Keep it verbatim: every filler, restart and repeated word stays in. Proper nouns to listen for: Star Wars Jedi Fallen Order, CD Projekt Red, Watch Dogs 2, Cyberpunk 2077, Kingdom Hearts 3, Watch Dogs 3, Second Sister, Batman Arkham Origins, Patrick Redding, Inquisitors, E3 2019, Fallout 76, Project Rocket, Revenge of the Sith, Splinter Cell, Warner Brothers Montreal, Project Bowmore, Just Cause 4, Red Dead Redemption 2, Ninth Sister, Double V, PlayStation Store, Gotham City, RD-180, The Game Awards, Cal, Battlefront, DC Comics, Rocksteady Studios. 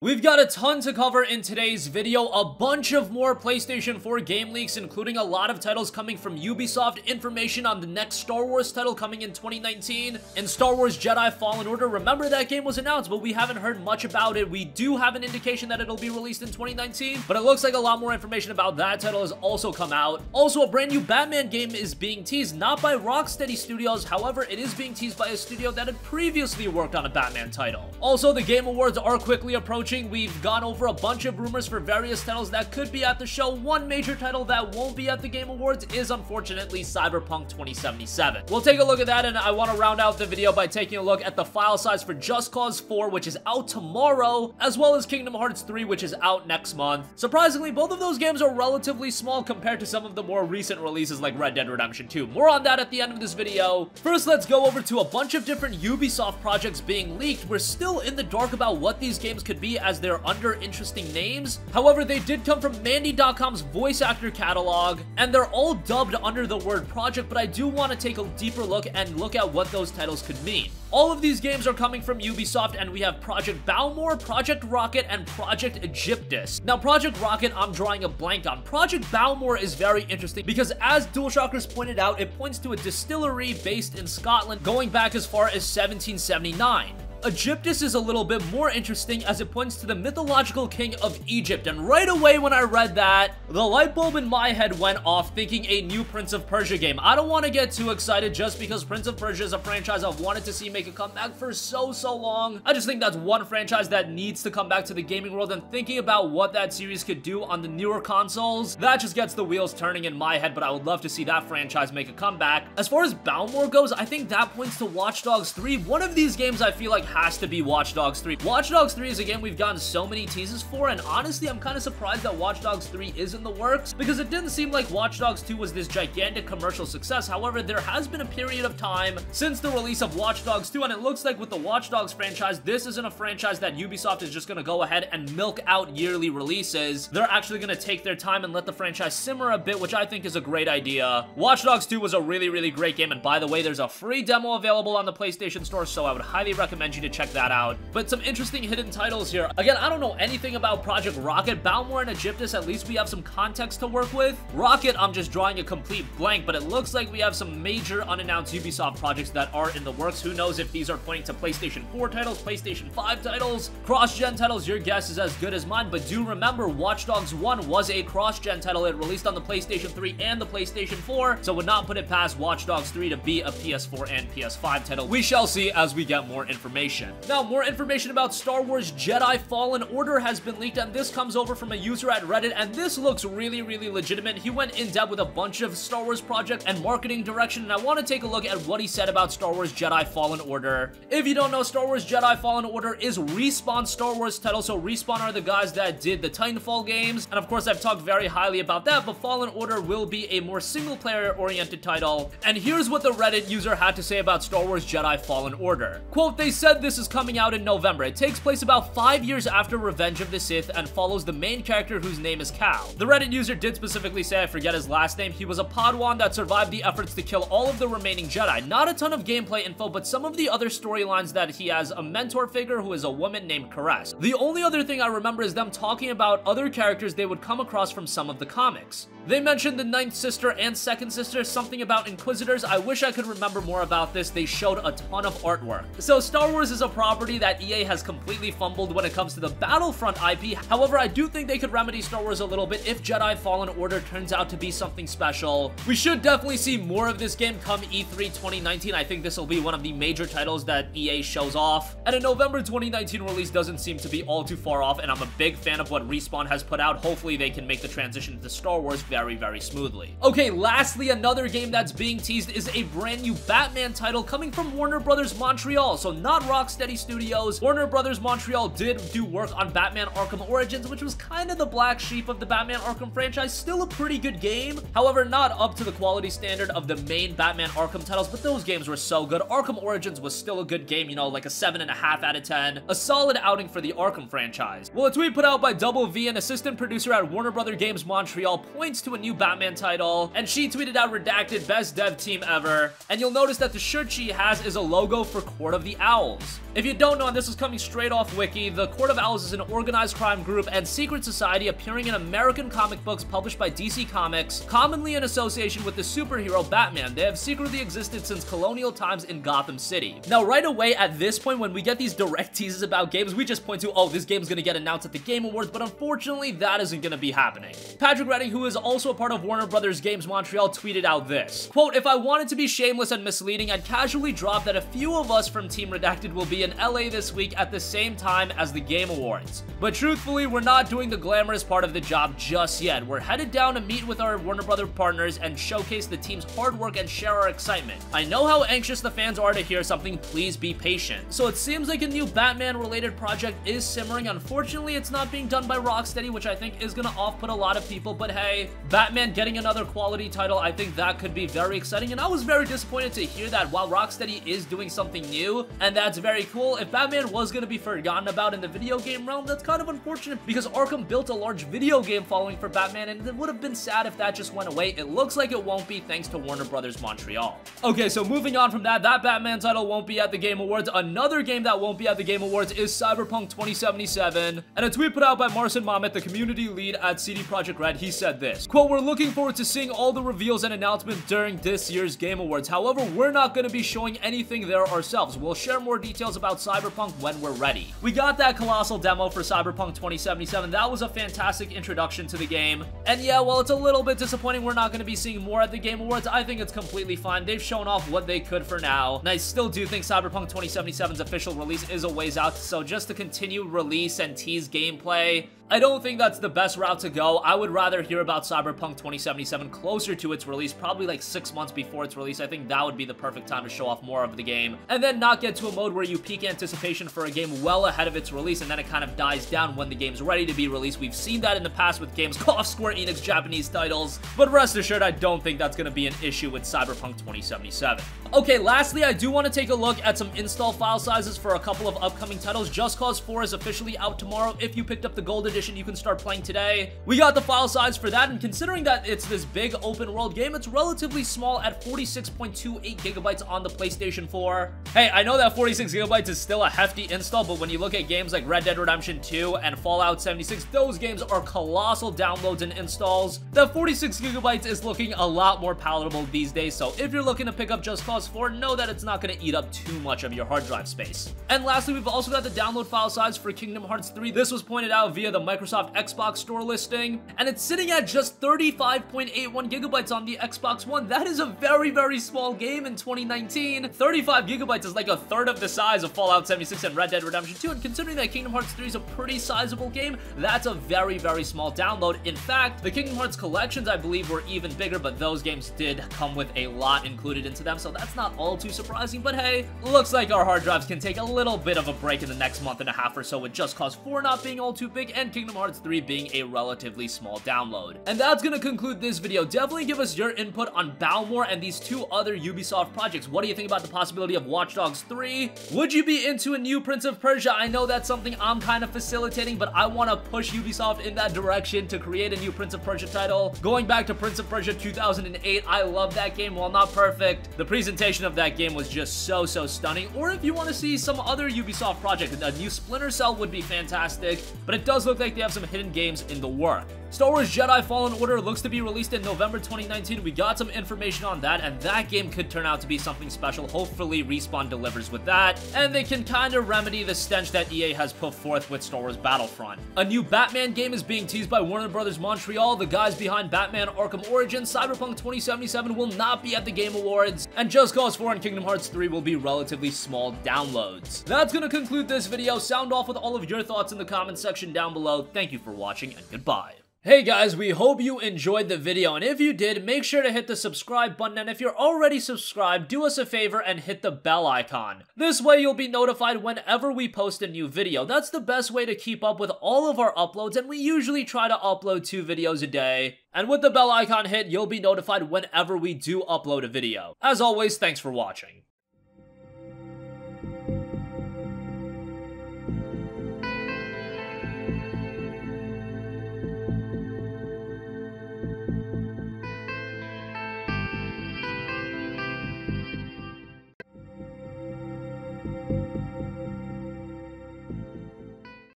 We've got a ton to cover in today's video, a bunch of more PlayStation four game leaks, including a lot of titles coming from Ubisoft, information on the next Star Wars title coming in twenty nineteen, and Star Wars Jedi Fallen Order. Remember, that game was announced, but we haven't heard much about it. We do have an indication that it'll be released in twenty nineteen, but it looks like a lot more information about that title has also come out. Also, a brand new Batman game is being teased, not by Rocksteady Studios, however, it is being teased by a studio that had previously worked on a Batman title. Also, the Game Awards are quickly approaching. We've gone over a bunch of rumors for various titles that could be at the show. One major title that won't be at the Game Awards is unfortunately Cyberpunk twenty seventy-seven. We'll take a look at that, and I want to round out the video by taking a look at the file size for Just Cause four, which is out tomorrow, as well as Kingdom Hearts three, which is out next month. Surprisingly, both of those games are relatively small compared to some of the more recent releases like Red Dead Redemption two. More on that at the end of this video. First, let's go over to a bunch of different Ubisoft projects being leaked. We're still in the dark about what these games could be, as they're under interesting names. However, they did come from Mandy dot com's voice actor catalog, and they're all dubbed under the word project, but I do want to take a deeper look and look at what those titles could mean. All of these games are coming from Ubisoft, and we have Project Bowmore, Project Rocket, and Project Aegyptus. Now, Project Rocket, I'm drawing a blank on. Project Bowmore is very interesting because, as DualShockers pointed out, it points to a distillery based in Scotland going back as far as seventeen seventy-nine. Aegyptus is a little bit more interesting as it points to the mythological king of Egypt, and right away when I read that, the light bulb in my head went off, thinking a new Prince of Persia game. I don't want to get too excited just because Prince of Persia is a franchise I've wanted to see make a comeback for so so long. I just think that's one franchise that needs to come back to the gaming world, and thinking about what that series could do on the newer consoles, that just gets the wheels turning in my head, but I would love to see that franchise make a comeback. As far as Bowmore goes, I think that points to Watch Dogs three. One of these games I feel like has to be Watch Dogs three. Watch Dogs three is a game we've gotten so many teases for, and honestly, I'm kind of surprised that Watch Dogs three is in the works, because it didn't seem like Watch Dogs two was this gigantic commercial success. However, there has been a period of time since the release of Watch Dogs two, and it looks like with the Watch Dogs franchise, this isn't a franchise that Ubisoft is just going to go ahead and milk out yearly releases. They're actually going to take their time and let the franchise simmer a bit, which I think is a great idea. Watch Dogs two was a really, really great game, and by the way, there's a free demo available on the PlayStation Store, so I would highly recommend you to check that out. But some interesting hidden titles here. Again, I don't know anything about Project Rocket. Bowmore and Aegyptus, at least we have some context to work with. Rocket, I'm just drawing a complete blank, but it looks like we have some major unannounced Ubisoft projects that are in the works. Who knows if these are pointing to PlayStation four titles, PlayStation five titles, cross-gen titles. Your guess is as good as mine, but do remember Watch Dogs one was a cross-gen title. It released on the PlayStation three and the PlayStation four, so would not put it past Watch Dogs three to be a P S four and P S five title. We shall see as we get more information. Now, more information about Star Wars Jedi Fallen Order has been leaked, and this comes over from a user at Reddit, and this looks really, really legitimate. He went in depth with a bunch of Star Wars project and marketing direction, and I want to take a look at what he said about Star Wars Jedi Fallen Order. If you don't know, Star Wars Jedi Fallen Order is Respawn's Star Wars title, so Respawn are the guys that did the Titanfall games, and of course I've talked very highly about that, but Fallen Order will be a more single-player oriented title, and here's what the Reddit user had to say about Star Wars Jedi Fallen Order. Quote, they said, this is coming out in November. It takes place about five years after Revenge of the Sith and follows the main character whose name is Cal. The Reddit user did specifically say, I forget his last name, he was a Padawan that survived the efforts to kill all of the remaining Jedi. Not a ton of gameplay info, but some of the other storylines that he has a mentor figure who is a woman named Caress. The only other thing I remember is them talking about other characters they would come across from some of the comics. They mentioned the Ninth Sister and Second Sister, something about Inquisitors. I wish I could remember more about this. They showed a ton of artwork. So Star Wars is a property that E A has completely fumbled when it comes to the Battlefront I P. However, I do think they could remedy Star Wars a little bit if Jedi Fallen Order turns out to be something special. We should definitely see more of this game come E three twenty nineteen. I think this will be one of the major titles that E A shows off. And a November twenty nineteen release doesn't seem to be all too far off, and I'm a big fan of what Respawn has put out. Hopefully, they can make the transition to Star Wars very Very, very smoothly. Okay, lastly, another game that's being teased is a brand new Batman title coming from Warner Brothers Montreal. So not Rocksteady Studios. Warner Brothers Montreal did do work on Batman Arkham Origins, which was kind of the black sheep of the Batman Arkham franchise. Still a pretty good game. However, not up to the quality standard of the main Batman Arkham titles, but those games were so good. Arkham Origins was still a good game, you know, like a seven and a half out of ten. A solid outing for the Arkham franchise. Well, a tweet put out by Double V, an assistant producer at Warner Brothers Games Montreal, points to to a new Batman title, and she tweeted out redacted best dev team ever, and you'll notice that the shirt she has is a logo for Court of the Owls. If you don't know, and this is coming straight off Wiki, the Court of Owls is an organized crime group and secret society appearing in American comic books published by D C Comics, commonly in association with the superhero Batman. They have secretly existed since colonial times in Gotham City. Now, right away at this point, when we get these direct teases about games, we just point to, oh, this game's gonna get announced at the Game Awards, but unfortunately, that isn't gonna be happening. Patrick Redding, who is also a part of Warner Brothers Games Montreal, tweeted out this, quote, if I wanted to be shameless and misleading, I'd casually drop that a few of us from Team Redacted will be in L A this week at the same time as the Game Awards. But truthfully, we're not doing the glamorous part of the job just yet. We're headed down to meet with our Warner Brothers partners and showcase the team's hard work and share our excitement. I know how anxious the fans are to hear something, please be patient. So it seems like a new Batman-related project is simmering. Unfortunately, it's not being done by Rocksteady, which I think is gonna off-put a lot of people, but hey, Batman getting another quality title, I think that could be very exciting, and I was very disappointed to hear that while Rocksteady is doing something new, and that's very cool, if Batman was gonna be forgotten about in the video game realm, that's kind of unfortunate, because Arkham built a large video game following for Batman, and it would have been sad if that just went away. It looks like it won't be, thanks to Warner Brothers Montreal. Okay, so moving on from that, that Batman title won't be at the Game Awards. Another game that won't be at the Game Awards is Cyberpunk twenty seventy-seven, and a tweet put out by Marcin Mamet, the community lead at C D Projekt Red, he said this, quote, we're looking forward to seeing all the reveals and announcements during this year's Game Awards. However, we're not going to be showing anything there ourselves. We'll share more details about Cyberpunk when we're ready. We got that colossal demo for Cyberpunk twenty seventy-seven. That was a fantastic introduction to the game. And yeah, while it's a little bit disappointing we're not going to be seeing more at the Game Awards, I think it's completely fine. They've shown off what they could for now. And I still do think Cyberpunk twenty seventy-seven's official release is a ways out. So just to continue release and tease gameplay, I don't think that's the best route to go. I would rather hear about Cyberpunk twenty seventy-seven closer to its release, probably like six months before its release. I think that would be the perfect time to show off more of the game, and then not get to a mode where you peak anticipation for a game well ahead of its release, and then it kind of dies down when the game's ready to be released. We've seen that in the past with games called Square Enix Japanese titles, but rest assured, I don't think that's going to be an issue with Cyberpunk twenty seventy-seven. Okay, lastly, I do want to take a look at some install file sizes for a couple of upcoming titles. Just Cause four is officially out tomorrow. If you picked up the Gold Edition, you can start playing today. We got the file size for that, and considering that it's this big open world game, it's relatively small at forty-six point two eight gigabytes on the PlayStation four. Hey, I know that forty-six gigabytes is still a hefty install, but when you look at games like Red Dead Redemption two and Fallout seventy-six, those games are colossal downloads and installs. That forty-six gigabytes is looking a lot more palatable these days, so if you're looking to pick up Just Cause four, know that it's not going to eat up too much of your hard drive space. And lastly, we've also got the download file size for Kingdom Hearts three. This was pointed out via the Microsoft Xbox Store listing, and it's sitting at just thirty-five point eight one gigabytes on the Xbox One. That is a very, very small game in twenty nineteen. thirty-five gigabytes is like a third of the size of Fallout seventy-six and Red Dead Redemption two, and considering that Kingdom Hearts three is a pretty sizable game, that's a very, very small download. In fact, the Kingdom Hearts collections, I believe, were even bigger, but those games did come with a lot included into them, so that's not all too surprising, but hey, looks like our hard drives can take a little bit of a break in the next month and a half or so with Just Cause four not being all too big, and Kingdom Hearts three being a relatively small download. And that's gonna conclude this video. Definitely give us your input on Bowmore and these two other Ubisoft projects. What do you think about the possibility of Watch Dogs three? Would you be into a new Prince of Persia? I know that's something I'm kind of facilitating, but I want to push Ubisoft in that direction to create a new Prince of Persia title. Going back to Prince of Persia two thousand eight, I love that game. While not perfect, the presentation of that game was just so, so stunning. Or if you want to see some other Ubisoft project, a new Splinter Cell would be fantastic, but it does look like they have some hidden games in the work. Star Wars Jedi Fallen Order looks to be released in November twenty nineteen. We got some information on that, and that game could turn out to be something special. Hopefully, Respawn delivers with that, and they can kind of remedy the stench that E A has put forth with Star Wars Battlefront. A new Batman game is being teased by Warner Brothers Montreal, the guys behind Batman Arkham Origins. Cyberpunk twenty seventy-seven will not be at the Game Awards, and Just Cause four and Kingdom Hearts three will be relatively small downloads. That's gonna conclude this video. Sound off with all of your thoughts in the comment section down below. Thank you for watching, and goodbye. Hey guys, we hope you enjoyed the video, and if you did, make sure to hit the subscribe button, and if you're already subscribed, do us a favor and hit the bell icon. This way you'll be notified whenever we post a new video. That's the best way to keep up with all of our uploads, and we usually try to upload two videos a day. And with the bell icon hit, you'll be notified whenever we do upload a video. As always, thanks for watching.